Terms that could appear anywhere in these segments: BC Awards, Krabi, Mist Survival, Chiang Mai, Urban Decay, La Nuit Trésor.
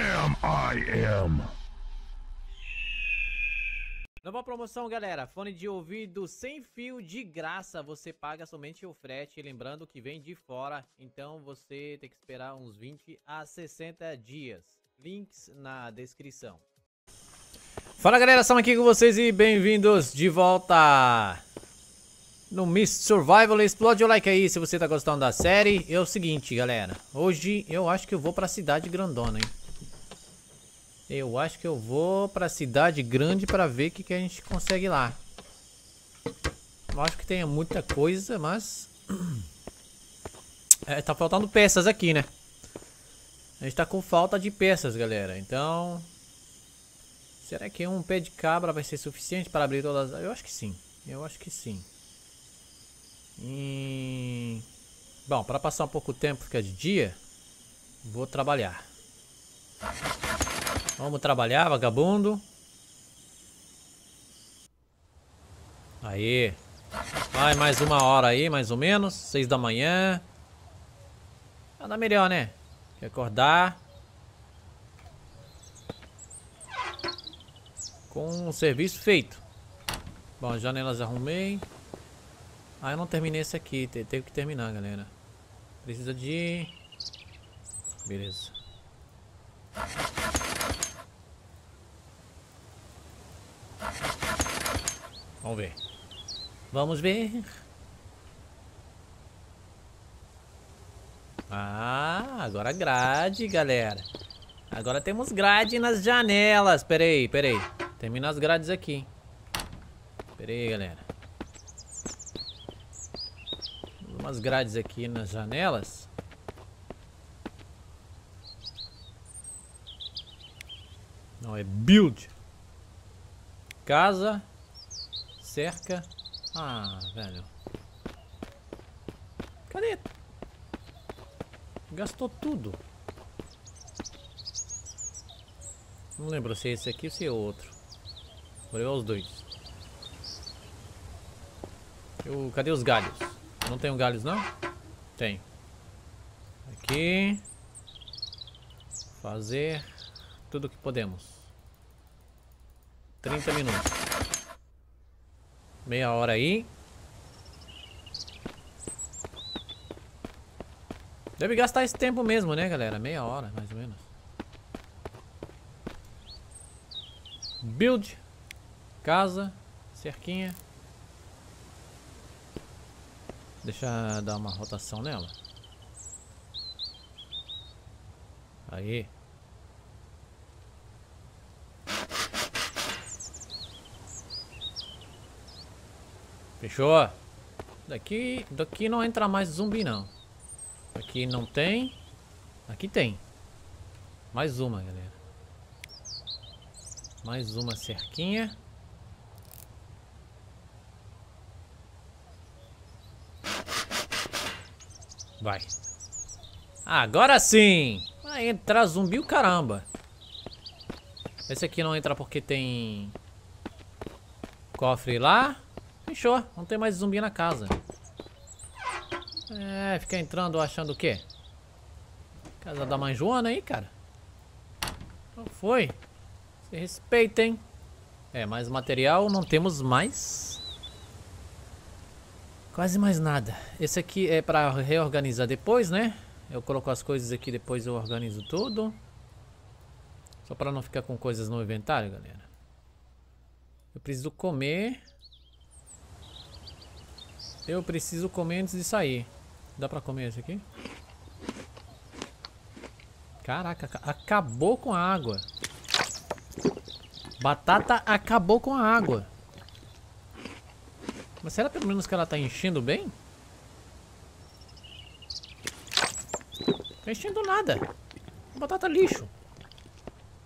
Sam I am. Nova promoção, galera, fone de ouvido sem fio de graça, você paga somente o frete, lembrando que vem de fora, então você tem que esperar uns 20 a 60 dias, links na descrição. Fala, galera, estamos aqui com vocês e bem-vindos de volta no Mist Survival. Explode o like aí se você tá gostando da série. É o seguinte, galera, hoje eu acho que eu vou pra cidade grandona, hein. Eu acho que eu vou pra cidade grande pra ver o que, a gente consegue lá. Não acho que tenha muita coisa, mas... é, tá faltando peças aqui, né? A gente tá com falta de peças, galera. Então... será que um pé de cabra vai ser suficiente para abrir todas as... eu acho que sim. Eu acho que sim. E... bom, para passar um pouco o tempo, ficar de dia, vou trabalhar. Vamos trabalhar, vagabundo. Aí. Vai mais uma hora aí, mais ou menos. 6 da manhã. Nada melhor, né? Quer acordar com o serviço feito. Bom, as janelas arrumei. Ah, eu não terminei esse aqui. Tenho que terminar, galera. Precisa de... beleza. Vamos ver. Vamos ver. Ah, agora grade, galera. Agora temos grade nas janelas. Peraí, peraí. Termina as grades aqui. Peraí, galera. Umas grades aqui nas janelas. Não, é build. Casa. Cerca. Ah, velho. Cadê? Gastou tudo. Não lembro se é esse aqui ou se é outro. Vou levar os dois. Cadê os galhos? Não tenho galhos, não? Tem. Aqui. Fazer tudo o que podemos. 30 minutos. Meia hora aí. Deve gastar esse tempo mesmo, né, galera? Meia hora, mais ou menos. Build. Casa. Cerquinha. Deixa eu dar uma rotação nela. Aí. Fechou? Daqui não entra mais zumbi, não. Aqui não tem. Aqui tem. Mais uma, galera. Mais uma cerquinha. Vai. Agora sim! Vai entrar zumbi o caramba. Esse aqui não entra porque tem... cofre lá. Fechou, não tem mais zumbi na casa. É, fica entrando achando o quê? Casa da mãe Joana aí, cara. Não foi? Se respeita, hein? É, mais material, não temos mais. Quase mais nada. Esse aqui é pra reorganizar depois, né? Eu coloco as coisas aqui, depois eu organizo tudo. Só pra não ficar com coisas no inventário, galera. Eu preciso comer... eu preciso comer antes de sair. Dá pra comer esse aqui? Caraca, acabou com a água. Batata acabou com a água. Mas será pelo menos que ela tá enchendo bem? Tá enchendo nada. Batata lixo.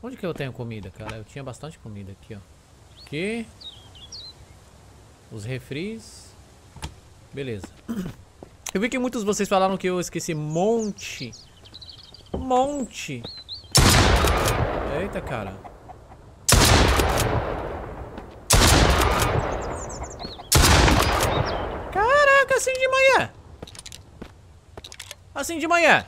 Onde que eu tenho comida, cara? Eu tinha bastante comida aqui, ó. Aqui. Os refris. Beleza. Eu vi que muitos de vocês falaram que eu esqueci monte. Eita, cara. Caraca, assim de manhã.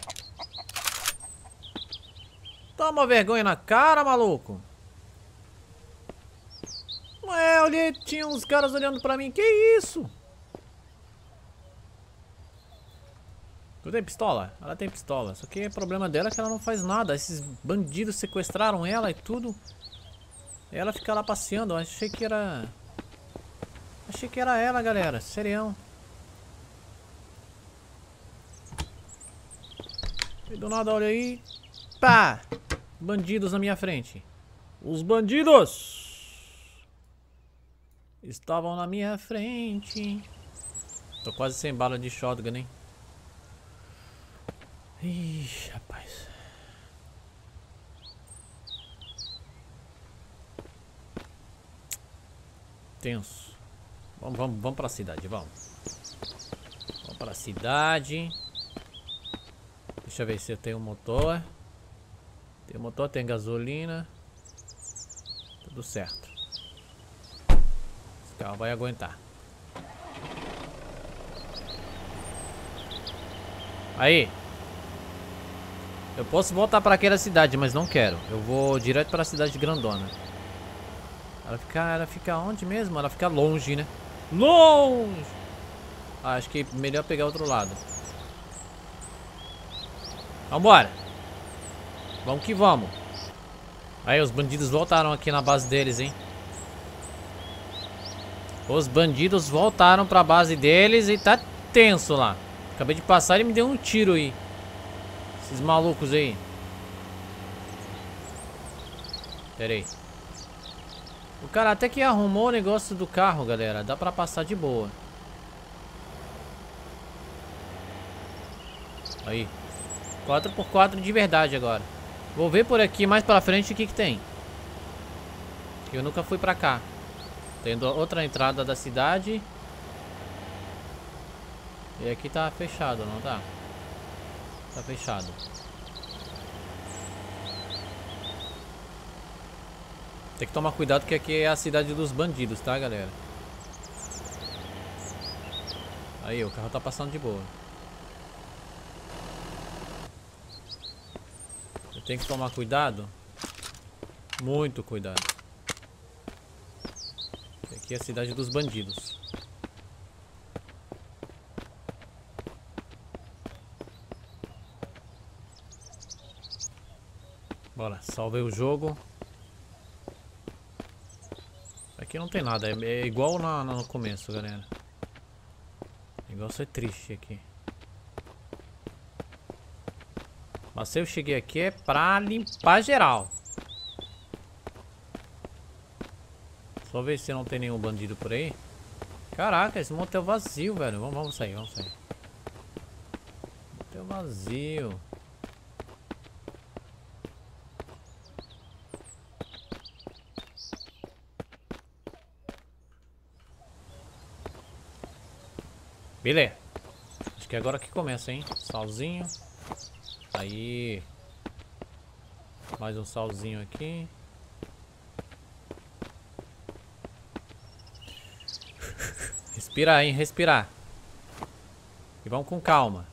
Toma vergonha na cara, maluco. Ué, olhei, tinha uns caras olhando pra mim. Que isso? Tu tem pistola? Ela tem pistola. Só que o problema dela é que ela não faz nada. Esses bandidos sequestraram ela e tudo. Ela fica lá passeando. Eu achei que era... achei que era ela, galera. Serião. E do nada, olha aí. Pá! Bandidos na minha frente. Os bandidos! Estavam na minha frente. Tô quase sem bala de shotgun, hein? Ixi, rapaz. Tenso. Vamos pra cidade, vamos. Vamos pra cidade. Deixa eu ver se eu tenho um motor. Tem motor, tem gasolina. Tudo certo. Esse carro vai aguentar. Aí. Eu posso voltar para aquela cidade, mas não quero. Eu vou direto para a cidade grandona. Ela fica onde mesmo? Ela fica longe, né? Longe! Ah, acho que é melhor pegar outro lado. Vambora! Vamos que vamos! Aí, os bandidos voltaram aqui na base deles, hein? Os bandidos voltaram para a base deles e tá tenso lá. Acabei de passar e me deu um tiro aí. Esses malucos aí. Pera aí. O cara até que arrumou o negócio do carro, galera. Dá pra passar de boa. Aí. 4x4 de verdade agora. Vou ver por aqui mais pra frente o que que tem. Eu nunca fui pra cá. Tem outra entrada da cidade. E aqui tá fechado, não tá? Tá fechado. Tem que tomar cuidado que aqui é a cidade dos bandidos, tá, galera? Aí, o carro tá passando de boa. Eu tenho que tomar cuidado. Muito cuidado. Aqui é a cidade dos bandidos. Bora, salvei o jogo. Aqui não tem nada, é igual no começo, galera. O negócio é triste aqui. Mas se eu cheguei aqui é pra limpar geral. Só ver se não tem nenhum bandido por aí. Caraca, esse motel vazio, velho. Vamos sair, vamos sair. Motel vazio. Beleza. Acho que é agora que começa, hein? Salzinho. Aí. Mais um salzinho aqui. Respirar, hein? Respirar. E vamos com calma.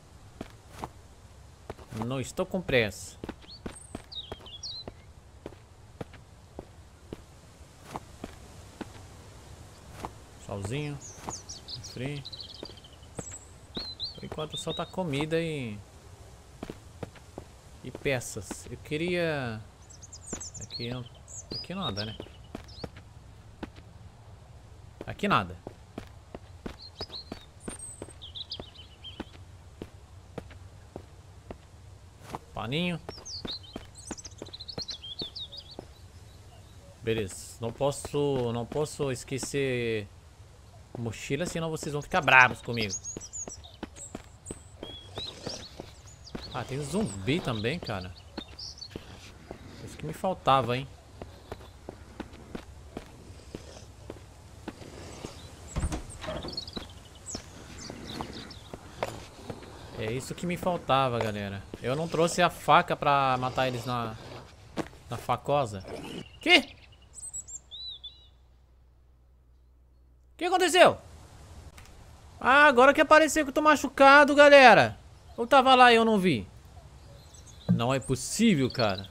Não estou com pressa. Salzinho. Free. Enquanto só tá comida e peças. Eu queria... Aqui nada, né? Aqui nada. Paninho. Beleza. Não posso esquecer mochila, senão vocês vão ficar bravos comigo. Ah, tem zumbi também, cara. Isso que me faltava, hein. É isso que me faltava, galera. Eu não trouxe a faca pra matar eles na facosa. Que? O que aconteceu? Ah, agora que apareceu que eu tô machucado, galera. Eu tava lá e eu não vi. Não é possível, cara.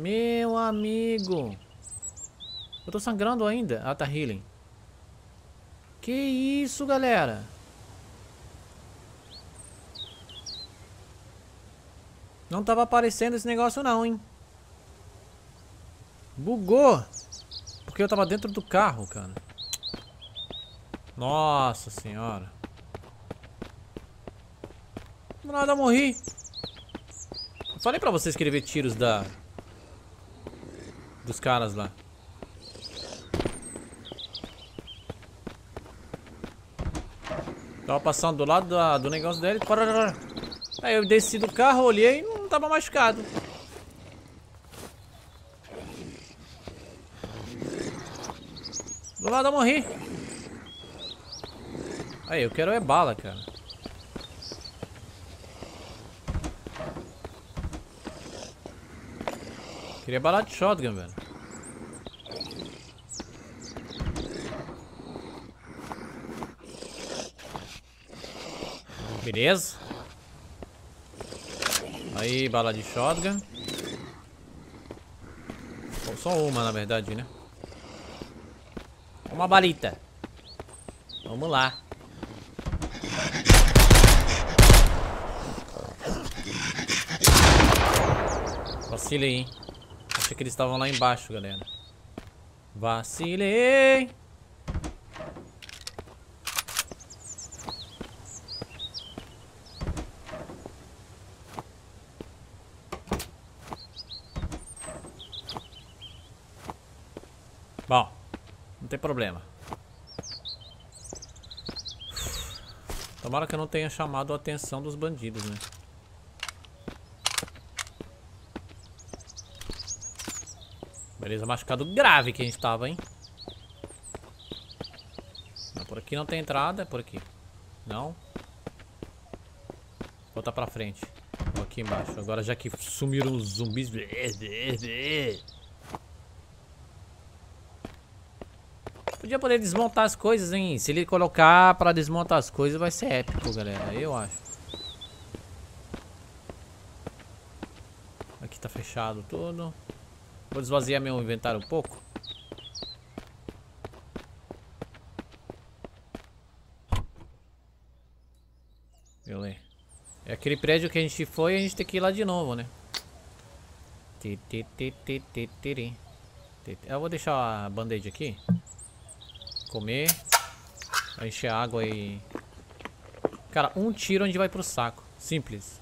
Meu amigo. Eu tô sangrando ainda. Ah, tá healing. Que isso, galera. Não tava aparecendo esse negócio não, hein. Bugou. Porque eu tava dentro do carro, cara. Nossa senhora. Do nada eu morri. Eu falei pra você escrever tiros da... dos caras lá. Tava passando do lado do negócio dele. Aí eu desci do carro, olhei e não tava machucado. Do lado eu morri. Aí, eu quero é bala, cara. Queria bala de shotgun, velho. Beleza. Aí, bala de shotgun. Pô, só uma, na verdade, né? Uma balita. Vamos lá. Vacilei, hein? Achei que eles estavam lá embaixo, galera. Vacilei. Bom. Não tem problema. Tomara que eu não tenha chamado a atenção dos bandidos, né? Beleza, machucado grave que a gente tava, hein? Não, por aqui não tem entrada, é por aqui. Não. Volta pra frente. Vou aqui embaixo. Agora já que sumiram os zumbis... Podia poder desmontar as coisas, hein? Se ele colocar pra desmontar as coisas vai ser épico, galera. Eu acho. Aqui tá fechado tudo. Vou esvaziar meu inventário um pouco. Beleza. É aquele prédio que a gente foi e a gente tem que ir lá de novo, né? Eu vou deixar a band-aid aqui. Comer, vai encher água e... Cara, um tiro a gente vai pro saco. Simples.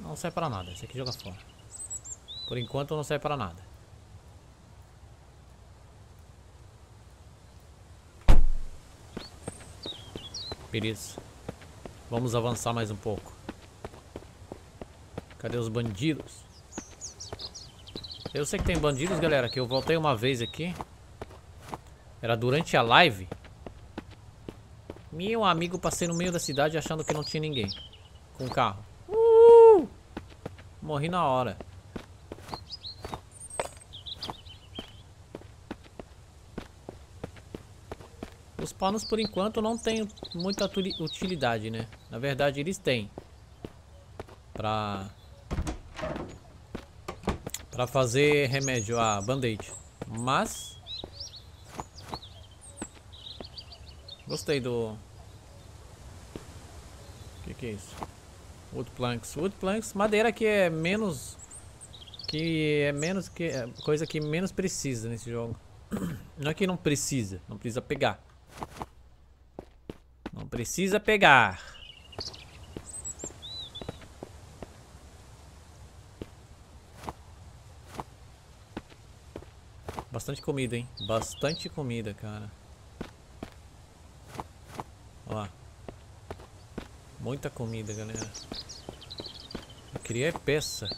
Não serve pra nada, esse aqui joga fora. Por enquanto não serve pra nada. Beleza. Vamos avançar mais um pouco. Cadê os bandidos? Eu sei que tem bandidos, galera, que eu voltei uma vez aqui. Era durante a live. Meu amigo, passei no meio da cidade achando que não tinha ninguém. Com o carro. Morri na hora. Os panos por enquanto não tem muita utilidade, né? Na verdade eles têm. Pra fazer remédio. Ah, band-aid. Mas... Gostei do... que é isso? Wood planks. Wood planks. Madeira que é menos... coisa que menos precisa nesse jogo. Não é que não precisa. Não precisa pegar. Não precisa pegar. Bastante comida, hein? Bastante comida, cara. Ó, muita comida, galera. Eu queria peça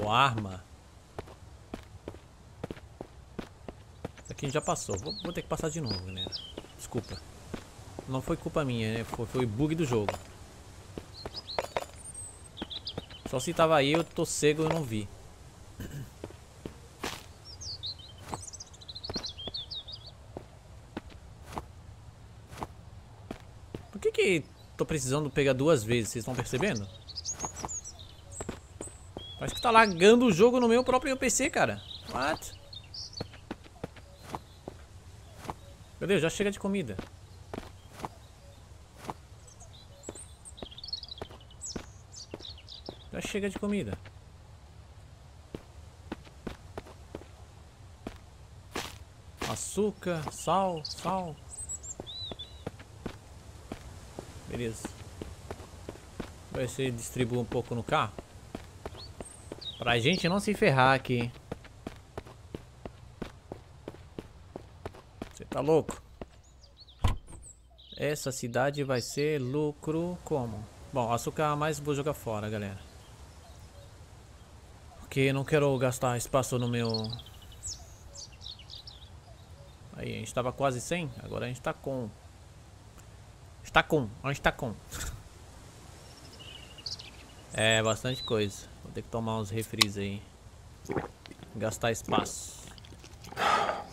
ou arma. Isso aqui já passou. Vou ter que passar de novo, galera. Desculpa. Não foi culpa minha, né? Foi bug do jogo. Só se tava aí, eu tô cego, eu não vi. Tô precisando pegar duas vezes, vocês estão percebendo? Parece que tá lagando o jogo no meu próprio PC, cara. What? Meu Deus, já chega de comida. Já chega de comida. Açúcar, sal, sal. Beleza. Vai ser distribuir um pouco no carro. Pra gente não se ferrar aqui. Você tá louco? Essa cidade vai ser lucro como? Bom, açúcar a mais vou jogar fora, galera. Porque não quero gastar espaço no meu... Aí, a gente tava quase sem, agora a gente tá com. A gente tá com. É, bastante coisa. Vou ter que tomar uns refris aí. Gastar espaço.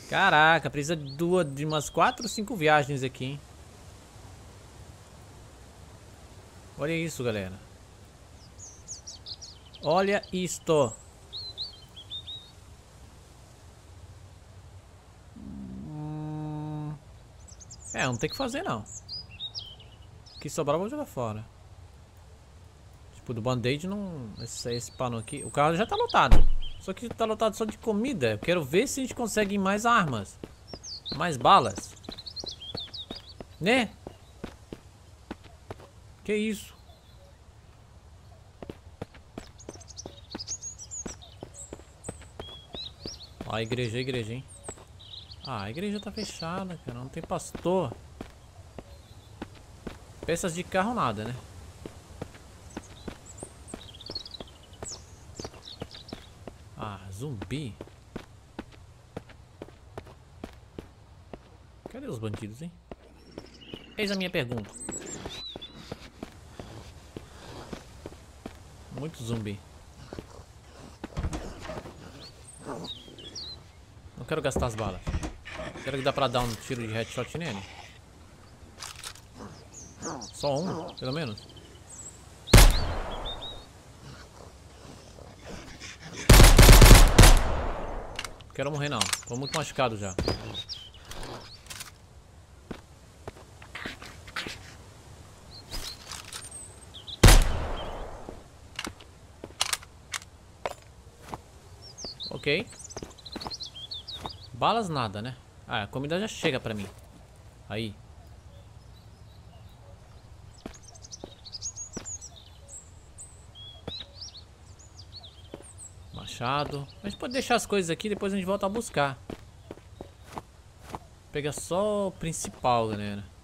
Caraca, precisa de umas 4 ou 5 viagens aqui, hein? Olha isso, galera. Olha isto. É, não tem o que fazer não. O que sobrar eu vou jogar fora. Tipo, do band-aid não... Esse pano aqui... O carro já tá lotado. Só que tá lotado só de comida. Eu quero ver se a gente consegue mais armas. Mais balas. Né? Que isso? Ó, a igreja, hein? Ah, a igreja tá fechada, cara. Não tem pastor. Peças de carro nada, né? Ah, zumbi. Cadê os bandidos, hein? Eis a minha pergunta. Muito zumbi. Não quero gastar as balas. Será que dá pra dar um tiro de headshot nele? Só um, pelo menos. Não quero morrer não, tô muito machucado já. Ok. Balas nada, né? Ah, a comida já chega pra mim. Aí. Machado. A gente pode deixar as coisas aqui, depois a gente volta a buscar. Pega só o principal, galera.